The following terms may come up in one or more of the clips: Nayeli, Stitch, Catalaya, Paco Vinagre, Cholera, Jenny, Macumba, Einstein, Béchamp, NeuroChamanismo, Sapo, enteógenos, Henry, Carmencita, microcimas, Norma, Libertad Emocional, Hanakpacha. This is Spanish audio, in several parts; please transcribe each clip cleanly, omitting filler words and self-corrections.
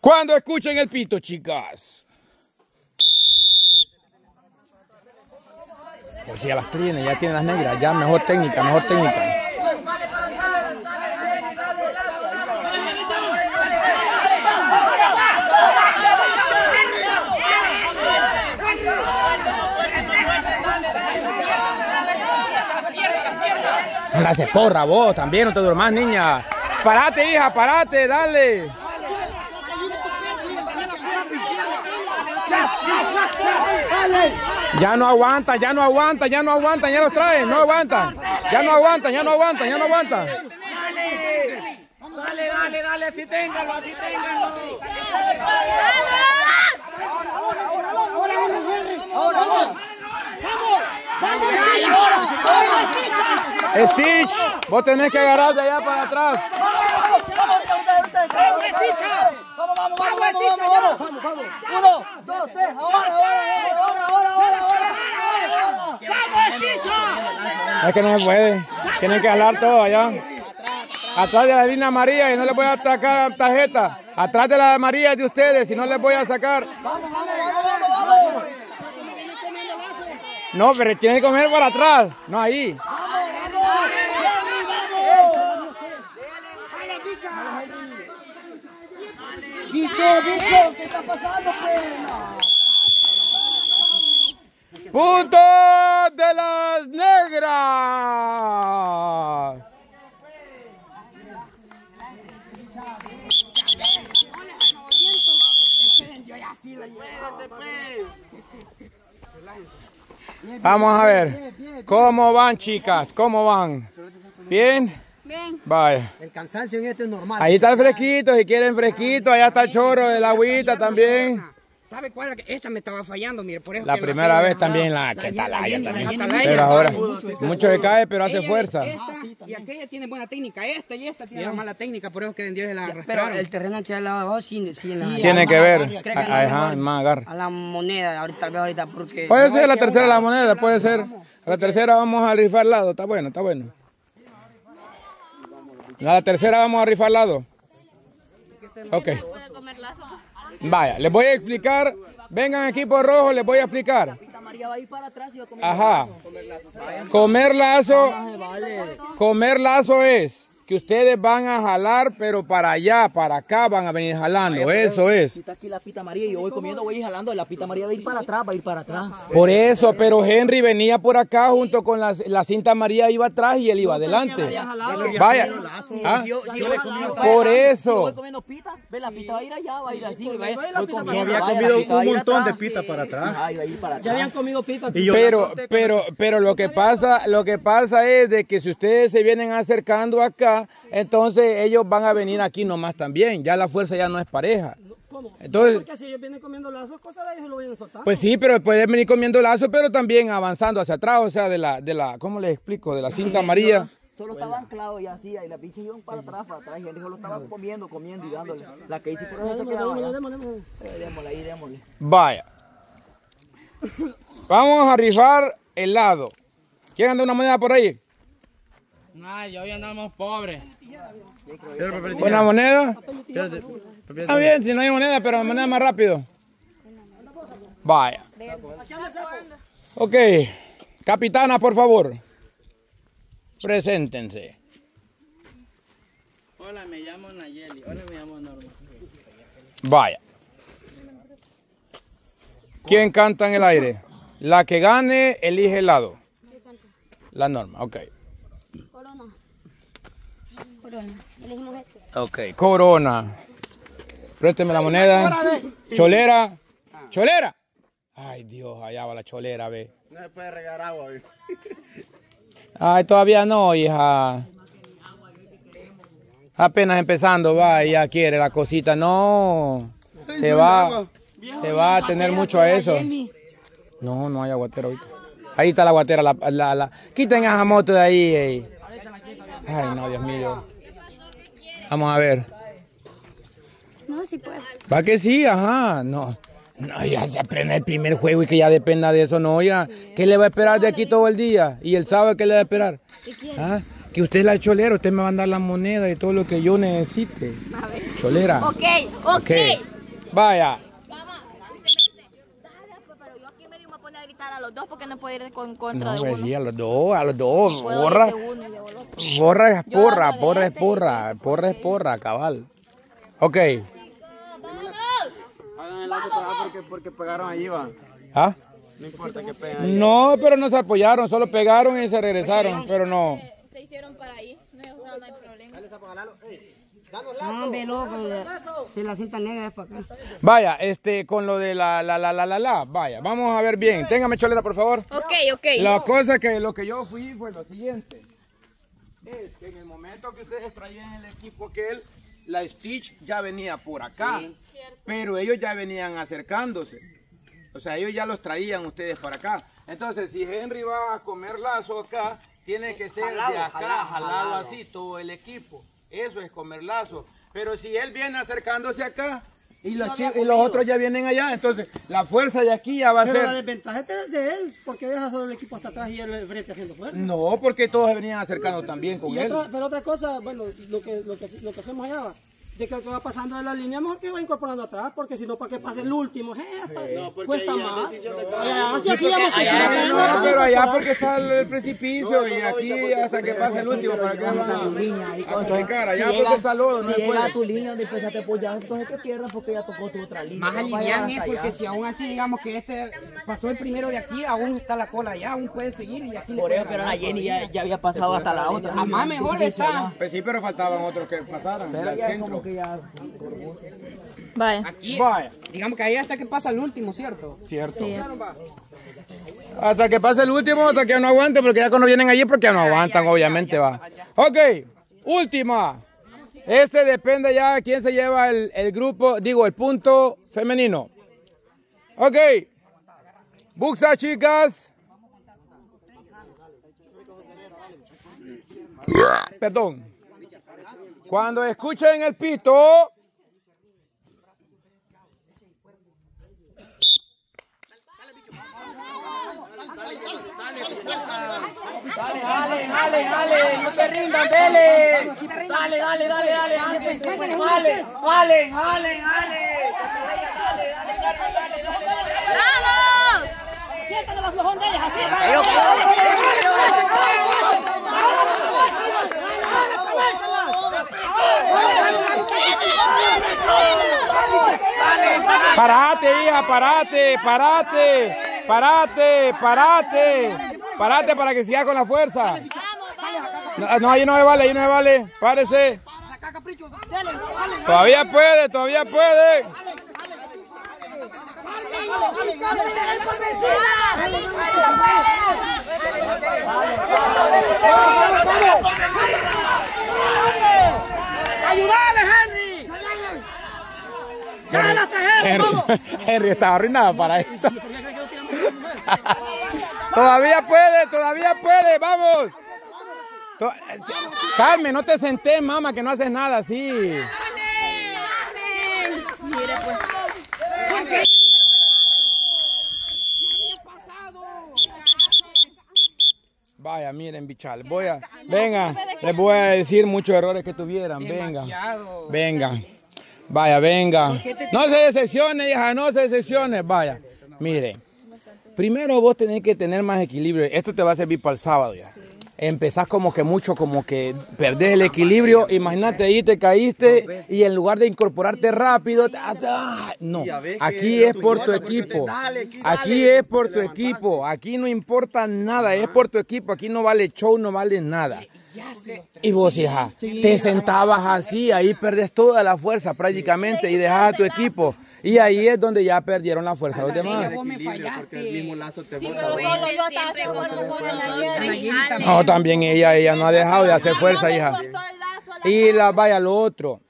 ¿Cuándo escuchen el pito, chicas? Pues ya las tienen, ya tienen las negras. Ya mejor técnica, mejor técnica. Gracias, porra, vos también, no te durmas, niña. Parate, hija, parate, dale. Ya no aguanta, ya no aguanta, ya no aguanta, ya los traen, no aguantan. Ya no aguantan, ya no aguantan, ya no aguantan. Dale, dale, dale, así ténganlo, así ténganlo. Ahora, ahora, ahora, ahora, ahora, ahora. Stitch, vos tenés que agarrar de allá para atrás. Vamos, vamos, vamos, vamos, vamos, vamos. 1, 2, 3, ahora, ahora, ahora, ahora, ahora. Vamos, Stitch. Es que no se puede. Tienen que jalar todo allá. Atrás de la línea María y no les voy a sacar tarjeta. Atrás de la María de ustedes y no les voy a sacar. Vamos, vamos, vamos, vamos. No, pero tiene que comer para atrás, no ahí. Bicho, bicho, ¿qué está pasando? Punto de las negras. Vamos a ver, ¿cómo van, chicas? ¿Cómo van? ¿Bien? Bien. Vaya. El cansancio en esto es normal. Ahí está el fresquito, si quieren fresquito, allá está el chorro de la agüita también. ¿Sabe cuál? Esta me estaba fallando, mire, por eso. La primera vez también la Catalaya también. Pero ahora, mucho se cae, pero hace fuerza. Y aquella tiene buena técnica, esta y esta tiene mala técnica, por eso que en Dios se la arrastraron. Pero el terreno que ha lavado sí la... Tiene que ver, ajá, más agarre. A la moneda, ahorita, tal vez ahorita, porque... Puede ser la tercera la moneda, puede ser. A la tercera vamos a rifar lado, está bueno, está bueno. A la tercera vamos a rifar lado. Ok. Vaya, les voy a explicar. Vengan equipo rojo, les voy a explicar. Ajá. Comer lazo. Comer lazo es que ustedes van a jalar, pero para allá, para acá van a venir jalando. Eso es. Si está aquí la pita María y yo voy comiendo, voy jalando. La pita María va a ir para atrás, va a ir para atrás. Por eso, pero Henry venía por acá junto con la cinta María, iba atrás y él iba adelante. Vaya. ¿Ah? Por eso. Voy comiendo pita, ve la pita va a ir allá, va a ir así. Yo había comido un montón de pita para atrás. Ya habían comido pita. Pero lo que pasa es de que si ustedes se vienen acercando acá, entonces ellos van a venir aquí nomás también. Ya la fuerza ya no es pareja. ¿Cómo? Entonces, porque si ellos vienen comiendo lazos, cosas de ellos lo vienen soltando. Pues sí, pero pueden venir comiendo lazos, pero también avanzando hacia atrás, o sea, de la ¿cómo les explico? De la cinta amarilla. Solo estaba anclado y así, y la pinche iban para atrás, y él solo estaba comiendo, comiendo y dándole. La que hice por eso démosle. Vaya. Vamos a rifar el lado. ¿Quién anda una moneda por ahí? Ay, hoy andamos pobres. ¿Una moneda? Está bien, si no hay moneda, pero moneda más rápido. Vaya. Ok. Capitana, por favor. Preséntense. Hola, me llamo Nayeli. Hola, me llamo Norma. Vaya. ¿Quién canta en el aire? La que gane, elige el lado. La Norma, ok. Corona. Corona. Elegimos este. Ok, corona. Présteme la moneda. Cholera. Cholera. Ay, Dios, allá va la cholera, ve. No se puede regar agua, ve. Ay, todavía no, hija. Apenas empezando, va, ya quiere la cosita. No. Se va a tener mucho a eso. No, no hay aguatero ahorita. Ahí está la guatera, quiten esa moto de ahí. Ay, no, Dios mío. Vamos a ver. No, sí puede. Va que sí, ajá. No, no, ya se aprende el primer juego y que ya dependa de eso, no, ya. ¿Qué le va a esperar de aquí todo el día? ¿Y el sábado qué le va a esperar? ¿Ah? Que usted es la cholera, usted me va a dar la moneda y todo lo que yo necesite. Cholera. Ok, ok. Vaya. Mamá, dale, pero yo aquí medio me pone a gritar a los dos porque no puedo ir con contra de uno. Sí, a los dos. Porra es porra, cabal. Ok. Hagan el lazo para acá porque pegaron allí, va. ¿Ah? No importa que peguen. No, pero no se apoyaron, solo pegaron y se regresaron, pero no. Se hicieron para ahí, no hay problema. Dale, sapo, jalalo. Hombre, loco, si la cinta negra es para acá. Vaya, con lo de vaya, vamos a ver bien. Téngame cholera, por favor. Ok. La cosa que lo que yo fui fue lo siguiente. Es que en el momento que ustedes traían el equipo aquel, la Stitch ya venía por acá. Sí, pero ellos ya venían acercándose. O sea, ellos ya los traían ustedes para acá. Entonces, si Henry va a comer lazo acá, tiene que ser jalado, de acá, jalado así, todo el equipo. Eso es comer lazo. Pero si él viene acercándose acá y los otros ya vienen allá, entonces la fuerza de aquí ya va a ser... Pero la desventaja es de él, porque deja solo el equipo hasta atrás y él frente haciendo fuerza. No, porque todos venían acercando también con él. Pero otra cosa, bueno, lo que hacemos allá va. De que lo que va pasando de la línea, mejor que va incorporando atrás, porque si no, para que pase el último, cuesta más. Pero allá porque está el precipicio y aquí hasta que pase el último, para que va cara. Allá porque está lodo, no es bueno. Si llega tu línea, después ya te apoyas, entonces te pierdas porque ya tocó tu otra línea. Más alinean es porque si aún así, digamos que pasó el primero de aquí, aún está la cola allá, aún puede seguir y así. Por eso, pero la Jenny ya había pasado hasta la otra. A más mejor está. Pues sí, pero faltaban otros que pasaran, al centro. Vaya. Aquí, digamos que ahí hasta que pasa el último, ¿cierto? Cierto. Sí. Hasta que pase el último, hasta que no aguante, porque ya cuando vienen allí, porque ya no aguantan, obviamente va. Ok, última. Depende ya de quién se lleva el grupo, digo, el punto femenino. Ok. Buxa, chicas. Perdón. Cuando escuchen el pito, dale, no se rindan, dale, dale, Parate, hija, parate para que siga con la fuerza. No, ahí no me vale. Párese. Todavía puede. ¡Ayúdale, Henry! ¡Ya las trajeron! Henry estaba arruinado para esto. Todavía puede, vamos. Carmen, no te sentés, mamá, que no haces nada así. Mire, pues. Vaya, miren, bichal, venga, les voy a decir muchos errores que tuvieran, venga, no se decepcione, hija, no se decepcione, vaya, mire, primero vos tenés que tener más equilibrio, esto te va a servir para el sábado ya, empezás como que perdés el equilibrio, imagínate ahí te caíste y en lugar de incorporarte rápido, no, aquí es por tu equipo, aquí no importa nada, es por tu equipo, aquí no vale show, no vale nada. Y vos, hija, te sentabas así, ahí perdés toda la fuerza prácticamente y dejás a tu equipo. Y ahí es donde ya perdieron la fuerza los demás. No, también ella no ha dejado de hacer fuerza, hija. Y vaya, lo otro.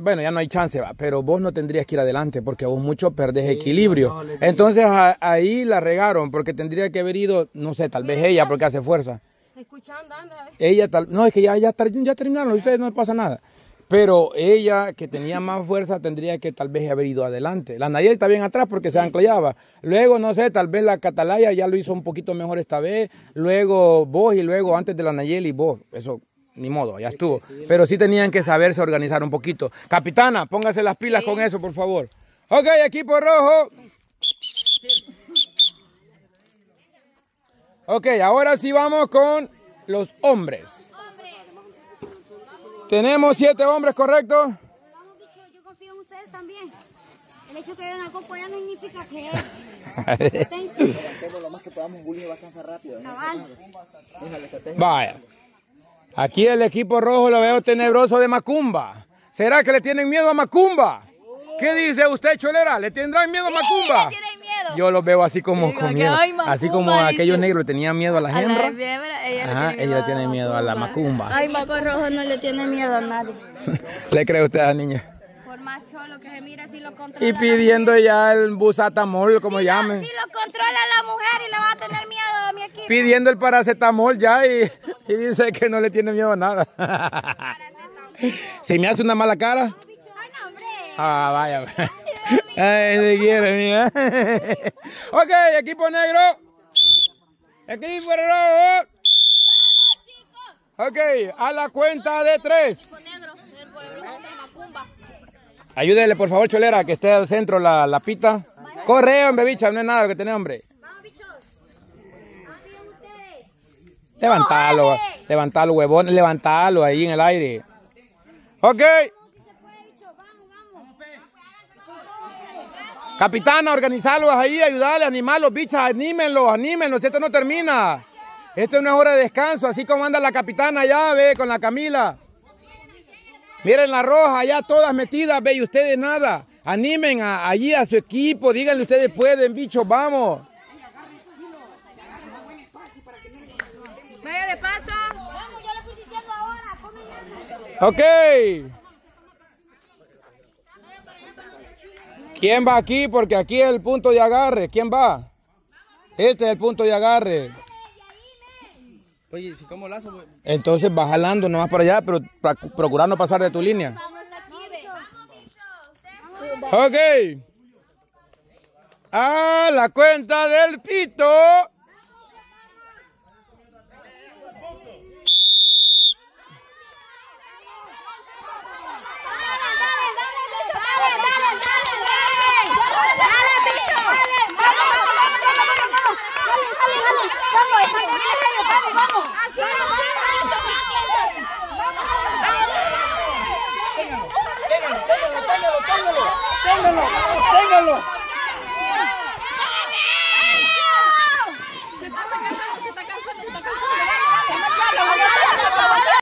Bueno, ya no hay chance, pero vos no tendrías que ir adelante porque vos mucho perdés equilibrio. Entonces ahí la regaron porque tendría que haber ido, no sé, tal vez ella porque hace fuerza. Ella tal, no, es que ya terminaron, ustedes no pasa nada. Pero ella, que tenía más fuerza, tendría que tal vez haber ido adelante. La Nayeli está bien atrás porque se anclaba. Luego, no sé, tal vez la Catalaya ya lo hizo un poquito mejor esta vez. Luego vos y luego antes de la Nayeli vos. Eso ni modo, ya estuvo. Pero sí tenían que saberse organizar un poquito. Capitana, póngase las pilas con eso, por favor. Ok, equipo rojo. Ok, ahora sí vamos con los hombres. Tenemos 7 hombres, ¿correcto? Yo confío en ustedes también. El hecho que vengan a acompañar no significa que lo más que podamos, un bullying bastante rápido. Vaya. Aquí el equipo rojo lo veo tenebroso de Macumba. ¿Será que le tienen miedo a Macumba? ¿Qué dice usted, cholera? ¿Le tendrán miedo a Macumba? Sí, tienen miedo. Yo los veo así como con miedo. Así como aquellos negros le tenían miedo a la hembra. Ella le tiene miedo a la Macumba. Ay, Maco Rojo no le tiene miedo a nadie. ¿Le cree usted a la niña? Por más cholo que se mira, si lo controla. Y pidiendo ya el busatamol, como llamen. Si lo controla la mujer y le va a tener miedo a mi equipo. Pidiendo el paracetamol ya y dice que no le tiene miedo a nada. Si me hace una mala cara. Ah, vaya. Ay, se quiere, mía. Ok, equipo negro. Equipo rojo. Ok, a la cuenta de 3. Ayúdele, por favor, cholera, que esté al centro la pita. Corre, hombre, bicha, no es nada lo que tiene, hombre. Vamos, bichos. Levantalo, levantalo, huevón, levantalo ahí en el aire. Ok. Capitana, organizarlos ahí, ayudarles, animarlos, bichas, anímenlos, anímenlos, esto no termina. Esto es una hora de descanso, así como anda la capitana allá, ve, con la Camila. Miren la roja, allá todas metidas, ve, y ustedes nada. Animen allí a su equipo, díganle ustedes pueden, bichos, vamos. Vaya de paso. Vamos, yo lo estoy diciendo ahora. Ok. ¿Quién va aquí? Porque aquí es el punto de agarre. ¿Quién va? Este es el punto de agarre. Oye, si como lazo... Entonces vas jalando nomás para allá, pero procurar no pasar de tu línea. Ok. A la cuenta del pito. ¡Téngalo!